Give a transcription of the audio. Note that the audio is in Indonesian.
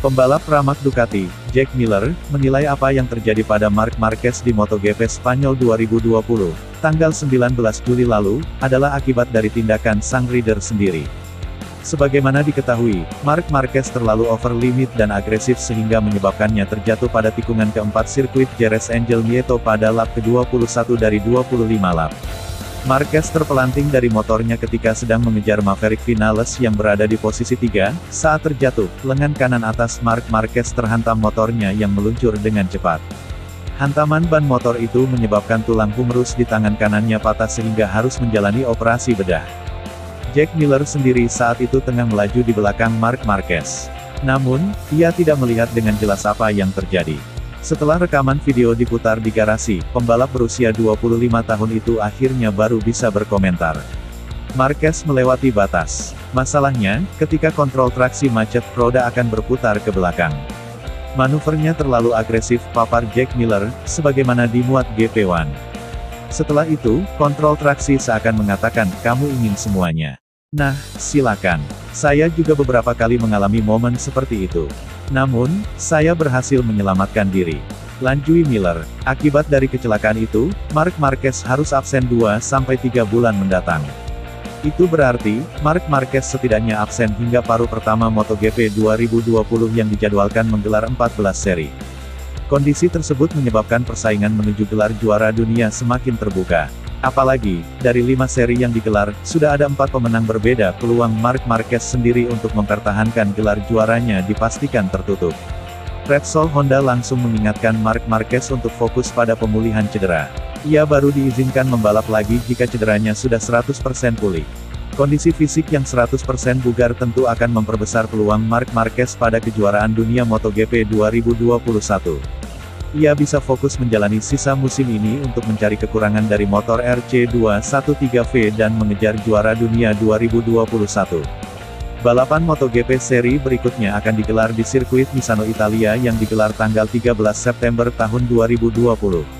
Pembalap Pramac Ducati, Jack Miller, menilai apa yang terjadi pada Marc Marquez di MotoGP Spanyol 2020, tanggal 19 Juli lalu, adalah akibat dari tindakan sang rider sendiri. Sebagaimana diketahui, Marc Marquez terlalu over limit dan agresif sehingga menyebabkannya terjatuh pada tikungan keempat sirkuit Jerez-Angel Nieto pada lap ke-21 dari 25 lap. Marquez terpelanting dari motornya ketika sedang mengejar Maverick Vinales yang berada di posisi 3, saat terjatuh, lengan kanan atas Marc Marquez terhantam motornya yang meluncur dengan cepat. Hantaman ban motor itu menyebabkan tulang humerus di tangan kanannya patah sehingga harus menjalani operasi bedah. Jack Miller sendiri saat itu tengah melaju di belakang Marc Marquez. Namun, ia tidak melihat dengan jelas apa yang terjadi. Setelah rekaman video diputar di garasi, pembalap berusia 25 tahun itu akhirnya baru bisa berkomentar. Marquez melewati batas. Masalahnya, ketika kontrol traksi macet, roda akan berputar ke belakang. Manuvernya terlalu agresif, papar Jack Miller, sebagaimana dimuat GP1. Setelah itu, kontrol traksi seakan mengatakan, "Kamu ingin semuanya. Nah, silakan." Saya juga beberapa kali mengalami momen seperti itu. Namun, saya berhasil menyelamatkan diri. Lanjut Miller, akibat dari kecelakaan itu, Marc Marquez harus absen 2-3 bulan mendatang. Itu berarti, Marc Marquez setidaknya absen hingga paruh pertama MotoGP 2020 yang dijadwalkan menggelar 14 seri. Kondisi tersebut menyebabkan persaingan menuju gelar juara dunia semakin terbuka. Apalagi, dari 5 seri yang digelar, sudah ada 4 pemenang berbeda. Peluang Marc Marquez sendiri untuk mempertahankan gelar juaranya dipastikan tertutup. Repsol Honda langsung mengingatkan Marc Marquez untuk fokus pada pemulihan cedera. Ia baru diizinkan membalap lagi jika cederanya sudah 100% pulih. Kondisi fisik yang 100% bugar tentu akan memperbesar peluang Marc Marquez pada kejuaraan dunia MotoGP 2021. Ia bisa fokus menjalani sisa musim ini untuk mencari kekurangan dari motor RC213V dan mengejar juara dunia 2021. Balapan MotoGP seri berikutnya akan digelar di sirkuit Misano, Italia yang digelar tanggal 13 September tahun 2020.